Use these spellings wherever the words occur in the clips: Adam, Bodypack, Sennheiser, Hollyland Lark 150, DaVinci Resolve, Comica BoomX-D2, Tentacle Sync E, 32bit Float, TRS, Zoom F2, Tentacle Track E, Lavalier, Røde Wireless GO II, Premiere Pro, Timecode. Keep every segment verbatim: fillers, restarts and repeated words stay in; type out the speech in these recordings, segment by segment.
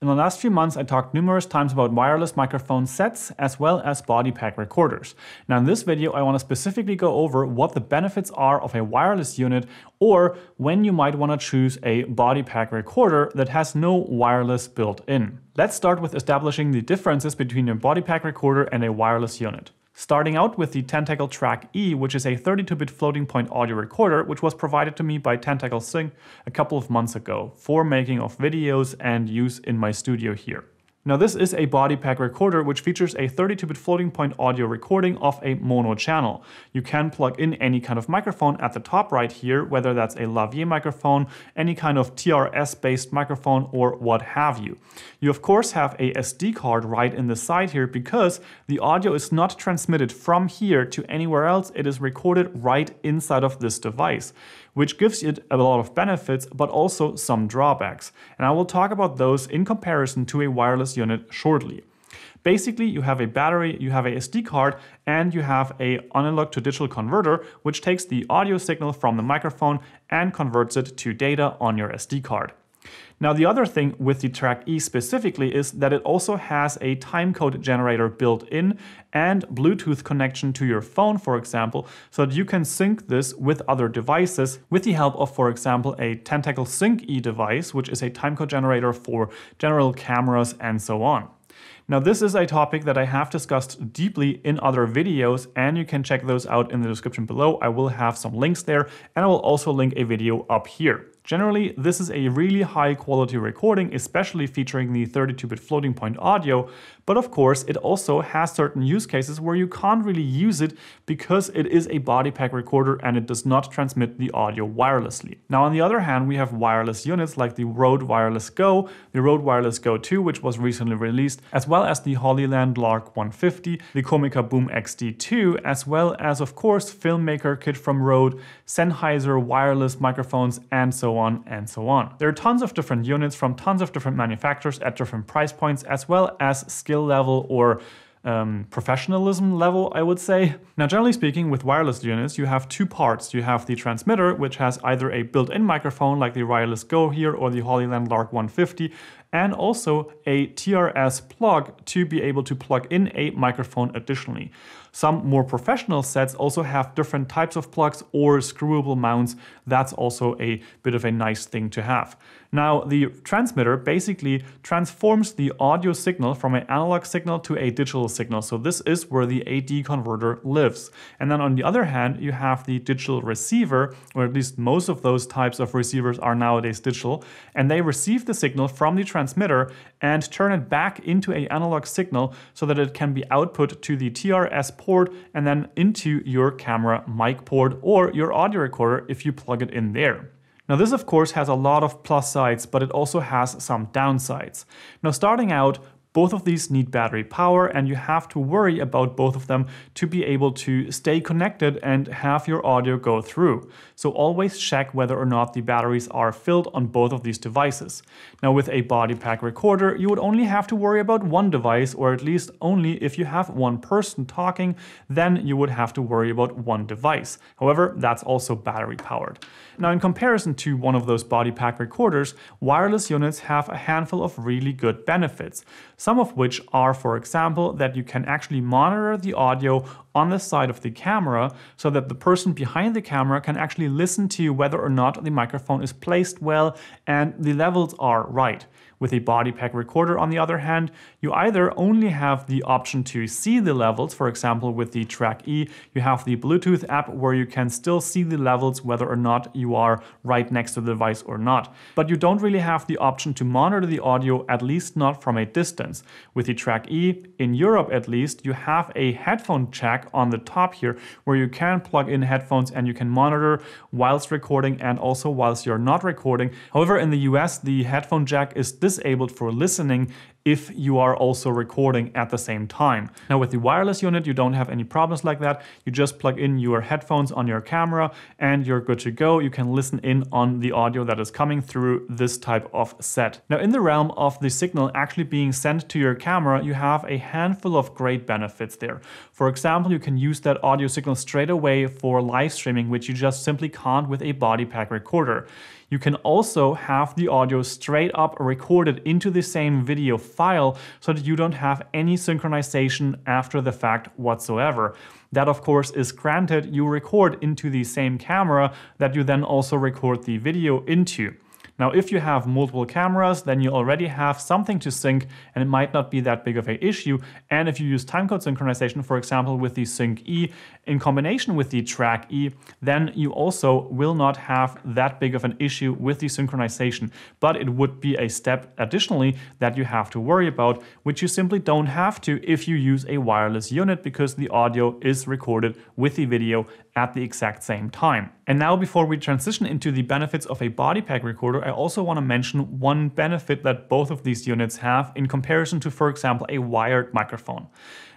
In the last few months, I talked numerous times about wireless microphone sets as well as body pack recorders. Now in this video, I want to specifically go over what the benefits are of a wireless unit or when you might want to choose a body pack recorder that has no wireless built in. Let's start with establishing the differences between a body pack recorder and a wireless unit. Starting out with the Tentacle Track E, which is a thirty-two bit floating point audio recorder, which was provided to me by Tentacle Sync a couple of months ago for making of videos and use in my studio here. Now this is a body pack recorder which features a thirty-two bit floating point audio recording of a mono channel. You can plug in any kind of microphone at the top right here, whether that's a lavalier microphone, any kind of T R S based microphone or what have you. You of course have a S D card right in the side here because the audio is not transmitted from here to anywhere else, it is recorded right inside of this device, which gives it a lot of benefits but also some drawbacks. And I will talk about those in comparison to a wireless unit shortly. Basically, you have a battery, you have a S D card, and you have a analog to digital converter, which takes the audio signal from the microphone and converts it to data on your S D card. Now the other thing with the Track E specifically is that it also has a timecode generator built in and Bluetooth connection to your phone, for example, so that you can sync this with other devices with the help of, for example, a Tentacle Sync E device, which is a timecode generator for general cameras and so on. Now this is a topic that I have discussed deeply in other videos and you can check those out in the description below. I will have some links there and I will also link a video up here. Generally, this is a really high quality recording, especially featuring the thirty-two bit floating point audio, but of course it also has certain use cases where you can't really use it because it is a body pack recorder and it does not transmit the audio wirelessly. Now on the other hand, we have wireless units like the Røde Wireless Go, the Røde Wireless Go two, which was recently released, as well as the Hollyland Lark one fifty, the Comica BoomX D two, as well as of course Filmmaker Kit from Røde, Sennheiser wireless microphones and so on. on and so on. There are tons of different units from tons of different manufacturers at different price points as well as skill level or um, professionalism level, I would say. Now generally speaking, with wireless units you have two parts. You have the transmitter, which has either a built-in microphone like the Wireless Go here or the Hollyland Lark one fifty, and also a T R S plug to be able to plug in a microphone additionally. Some more professional sets also have different types of plugs or screwable mounts. That's also a bit of a nice thing to have. Now the transmitter basically transforms the audio signal from an analog signal to a digital signal. So this is where the A D converter lives. And then on the other hand, you have the digital receiver, or at least most of those types of receivers are nowadays digital, and they receive the signal from the transmitter and turn it back into an analog signal so that it can be output to the T R S port and then into your camera mic port or your audio recorder if you plug it in there. Now this of course has a lot of plus sides, but it also has some downsides. Now starting out, both of these need battery power and you have to worry about both of them to be able to stay connected and have your audio go through. So always check whether or not the batteries are filled on both of these devices. Now with a body pack recorder, you would only have to worry about one device, or at least only if you have one person talking, then you would have to worry about one device. However, that's also battery powered. Now in comparison to one of those body pack recorders, wireless units have a handful of really good benefits. Some of which are, for example, that you can actually monitor the audio on the side of the camera so that the person behind the camera can actually listen to whether or not the microphone is placed well and the levels are right. With a body pack recorder, on the other hand, you either only have the option to see the levels, for example with the Track E, you have the Bluetooth app where you can still see the levels whether or not you are right next to the device or not. But you don't really have the option to monitor the audio, at least not from a distance. With the Track E, in Europe at least, you have a headphone jack on the top here where you can plug in headphones and you can monitor whilst recording and also whilst you're not recording. However, in the U S, the headphone jack is disabled for listening if you are also recording at the same time. Now with the wireless unit, you don't have any problems like that. You just plug in your headphones on your camera and you're good to go. You can listen in on the audio that is coming through this type of set. Now in the realm of the signal actually being sent to your camera, you have a handful of great benefits there. For example, you can use that audio signal straight away for live streaming, which you just simply can't with a body pack recorder. You can also have the audio straight up recorded into the same video file so that you don't have any synchronization after the fact whatsoever. That of course is granted you record into the same camera that you then also record the video into. Now, if you have multiple cameras, then you already have something to sync and it might not be that big of an issue. And if you use timecode synchronization, for example, with the Sync E in combination with the Track E, then you also will not have that big of an issue with the synchronization. But it would be a step additionally that you have to worry about, which you simply don't have to if you use a wireless unit, because the audio is recorded with the video at the exact same time. And now, before we transition into the benefits of a body pack recorder, I also want to mention one benefit that both of these units have in comparison to, for example, a wired microphone.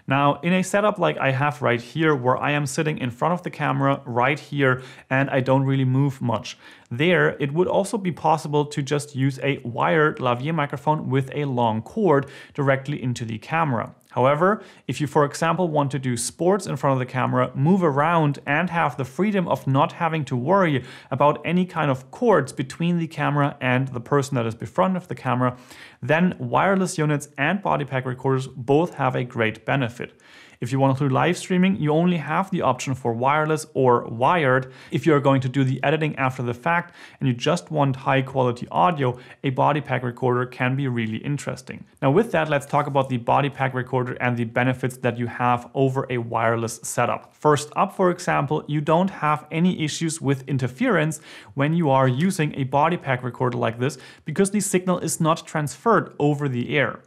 Now, in a setup like I have right here, where I am sitting in front of the camera right here and I don't really move much, there it would also be possible to just use a wired lavalier microphone with a long cord directly into the camera. However, if you, for example, want to do sports in front of the camera, move around and have the freedom of not having to worry about any kind of cords between the camera and the person that is in front of the camera, then wireless units and body pack recorders both have a great benefit. If you want to do live streaming, you only have the option for wireless or wired. If you're going to do the editing after the fact and you just want high quality audio, a body pack recorder can be really interesting. Now, with that, let's talk about the body pack recorder and the benefits that you have over a wireless setup. First up, for example, you don't have any issues with interference when you are using a body pack recorder like this, because the signal is not transferred over the air.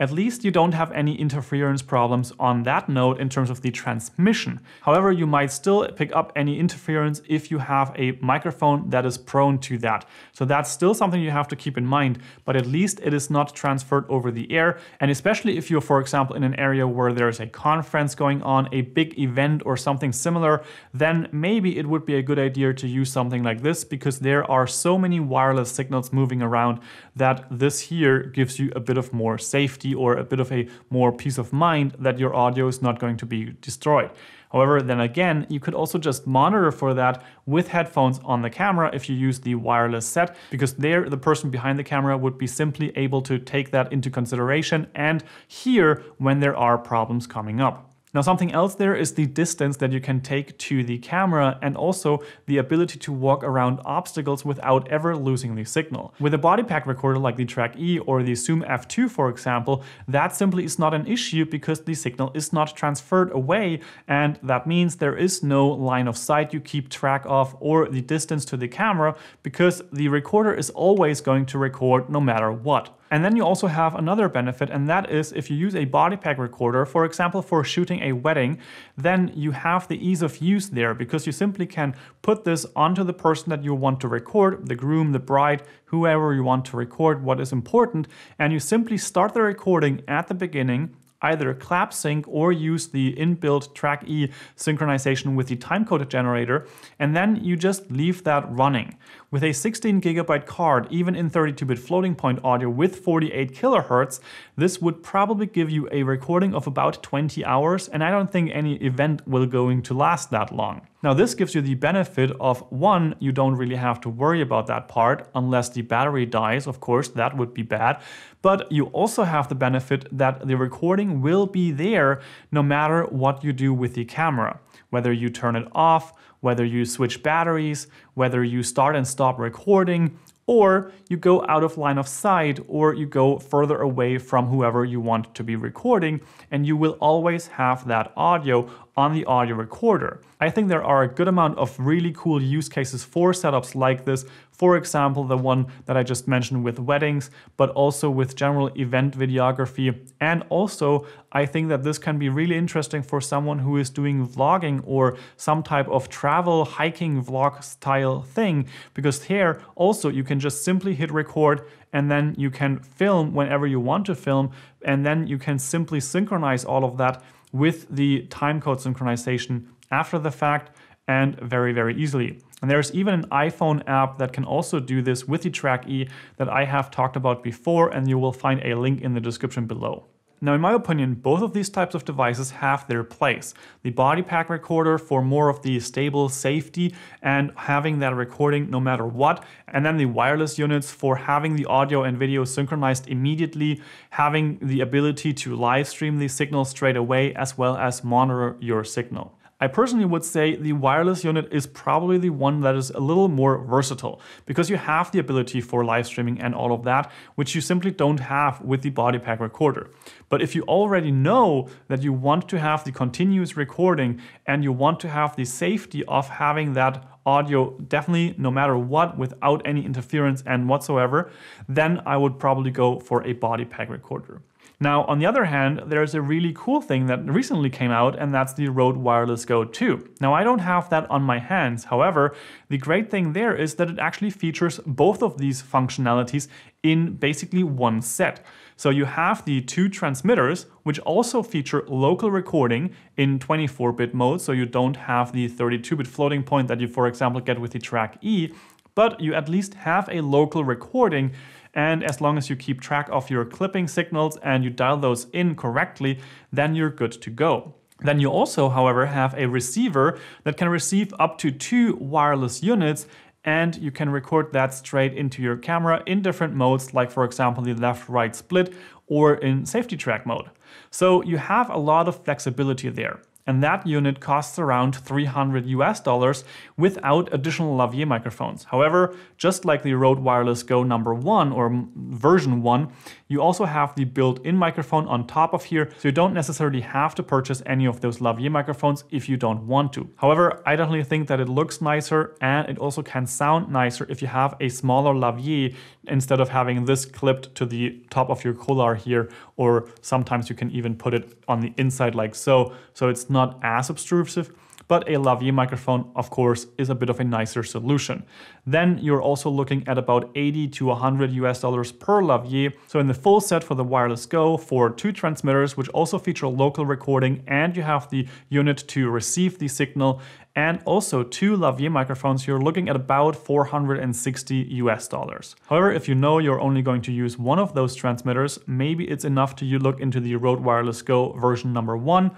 At least you don't have any interference problems on that note in terms of the transmission. However, you might still pick up any interference if you have a microphone that is prone to that. So that's still something you have to keep in mind, but at least it is not transferred over the air. And especially if you're, for example, in an area where there's a conference going on, a big event or something similar, then maybe it would be a good idea to use something like this, because there are so many wireless signals moving around that this here gives you a bit of more safety or a bit of a more peace of mind that your audio is not going to be destroyed. However, then again, you could also just monitor for that with headphones on the camera if you use the wireless set, because there the person behind the camera would be simply able to take that into consideration and hear when there are problems coming up. Now, something else there is the distance that you can take to the camera and also the ability to walk around obstacles without ever losing the signal. With a body pack recorder like the Track E or the Zoom F two, for example, that simply is not an issue because the signal is not transferred away, and that means there is no line of sight you keep track of or the distance to the camera, because the recorder is always going to record no matter what. And then you also have another benefit, and that is if you use a body pack recorder, for example, for shooting a wedding, then you have the ease of use there, because you simply can put this onto the person that you want to record, the groom, the bride, whoever you want to record, what is important, and you simply start the recording at the beginning, either clap sync or use the inbuilt Track E synchronization with the timecode generator, and then you just leave that running. With a sixteen gigabyte card, even in thirty-two bit floating point audio with forty-eight kilohertz, this would probably give you a recording of about twenty hours, and I don't think any event will going to last that long. Now, this gives you the benefit of, one, you don't really have to worry about that part, unless the battery dies, of course, that would be bad, but you also have the benefit that the recording will be there no matter what you do with the camera, whether you turn it off, whether you switch batteries, whether you start and stop recording, or you go out of line of sight, or you go further away from whoever you want to be recording, and you will always have that audio on the audio recorder. I think there are a good amount of really cool use cases for setups like this. For example, the one that I just mentioned with weddings, but also with general event videography. And also, I think that this can be really interesting for someone who is doing vlogging or some type of travel, hiking vlog style thing, because here also you can just simply hit record and then you can film whenever you want to film, and then you can simply synchronize all of that with the timecode synchronization after the fact, and very, very easily. And there's even an iPhone app that can also do this with the Track E that I have talked about before, and you will find a link in the description below. Now, in my opinion, both of these types of devices have their place. The body pack recorder for more of the stable safety and having that recording no matter what, and then the wireless units for having the audio and video synchronized immediately, having the ability to live stream the signal straight away, as well as monitor your signal. I personally would say the wireless unit is probably the one that is a little more versatile because you have the ability for live streaming and all of that, which you simply don't have with the body pack recorder. But if you already know that you want to have the continuous recording and you want to have the safety of having that audio definitely no matter what without any interference and whatsoever, then I would probably go for a body pack recorder. Now, on the other hand, there's a really cool thing that recently came out, and that's the Røde Wireless Go two. Now, I don't have that on my hands. However, the great thing there is that it actually features both of these functionalities in basically one set. So you have the two transmitters, which also feature local recording in twenty-four bit mode, so you don't have the thirty-two bit floating point that you, for example, get with the Track E, but you at least have a local recording. And as long as you keep track of your clipping signals and you dial those in correctly, then you're good to go. Then you also, however, have a receiver that can receive up to two wireless units, and you can record that straight into your camera in different modes, like for example the left-right split or in safety track mode. So you have a lot of flexibility there. And that unit costs around three hundred US dollars without additional lavalier microphones. However, just like the Røde Wireless Go number one or version one, you also have the built-in microphone on top of here, so you don't necessarily have to purchase any of those lavalier microphones if you don't want to. However, I definitely think that it looks nicer and it also can sound nicer if you have a smaller lavalier instead of having this clipped to the top of your collar here, or sometimes you can even put it on the inside like so, so it's not as obtrusive, but a lavalier microphone, of course, is a bit of a nicer solution. Then you're also looking at about eighty to one hundred US dollars per lavalier. So in the full set for the Wireless Go, for two transmitters, which also feature local recording, and you have the unit to receive the signal, and also two lavalier microphones, you're looking at about four hundred sixty US dollars. However, if you know you're only going to use one of those transmitters, maybe it's enough to you look into the Røde Wireless Go version number one.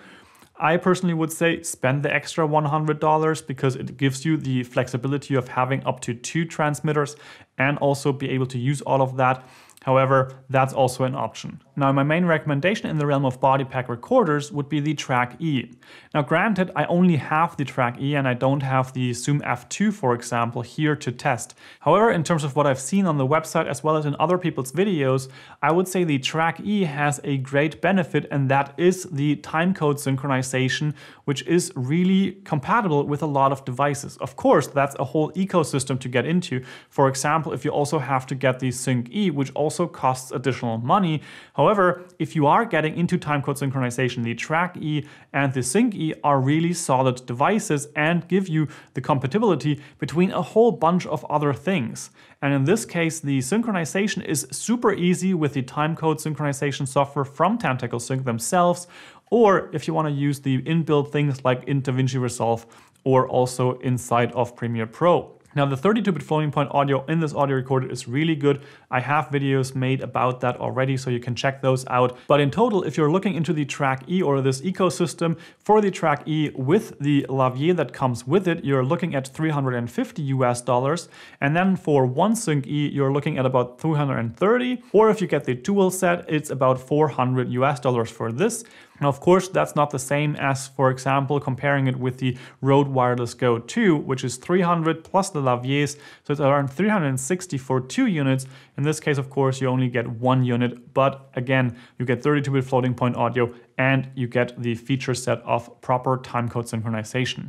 I personally would say spend the extra one hundred dollars because it gives you the flexibility of having up to two transmitters and also be able to use all of that. However, that's also an option. Now, my main recommendation in the realm of body pack recorders would be the Track E. Now, granted, I only have the Track E and I don't have the Zoom F two, for example, here to test. However, in terms of what I've seen on the website as well as in other people's videos, I would say the Track E has a great benefit, and that is the timecode synchronization, which is really compatible with a lot of devices. Of course, that's a whole ecosystem to get into. For example, if you also have to get the Sync E, which also Also costs additional money. However, if you are getting into timecode synchronization, the Track E and the Sync E are really solid devices and give you the compatibility between a whole bunch of other things. And in this case, the synchronization is super easy with the timecode synchronization software from Tentacle Sync themselves, or if you want to use the inbuilt things like in DaVinci Resolve or also inside of Premiere Pro. Now, the thirty-two bit floating point audio in this audio recorder is really good. I have videos made about that already, so you can check those out. But in total, if you're looking into the Track E or this ecosystem, for the Track E with the lavalier that comes with it, you're looking at three hundred fifty US dollars. And then for one Sync E, you're looking at about two hundred thirty. Or if you get the dual set, it's about four hundred US dollars for this. Now, of course, that's not the same as, for example, comparing it with the Røde Wireless Go two, which is three hundred plus the laviers, so it's around three hundred sixty for two units. In this case, of course, you only get one unit, but again, you get thirty-two bit floating point audio and you get the feature set of proper timecode synchronization.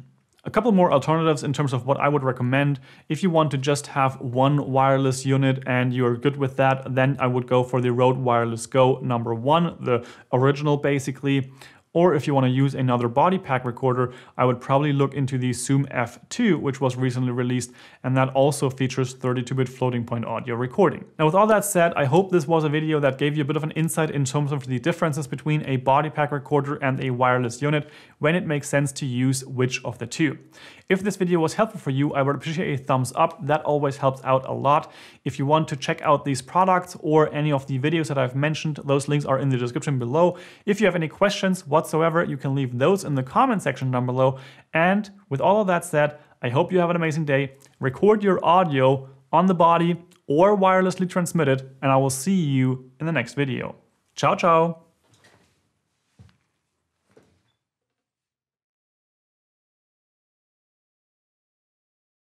A couple more alternatives in terms of what I would recommend. If you want to just have one wireless unit and you're good with that, then I would go for the Røde Wireless Go number one, the original basically. Or if you want to use another body pack recorder, I would probably look into the Zoom F two, which was recently released, and that also features thirty-two bit floating point audio recording. Now, with all that said, I hope this was a video that gave you a bit of an insight in terms of the differences between a body pack recorder and a wireless unit, when it makes sense to use which of the two. If this video was helpful for you, I would appreciate a thumbs up. That always helps out a lot. If you want to check out these products or any of the videos that I've mentioned, those links are in the description below. If you have any questions whatsoever, you can leave those in the comment section down below. And with all of that said, I hope you have an amazing day. Record your audio on the body or wirelessly transmit it, and I will see you in the next video. Ciao, ciao.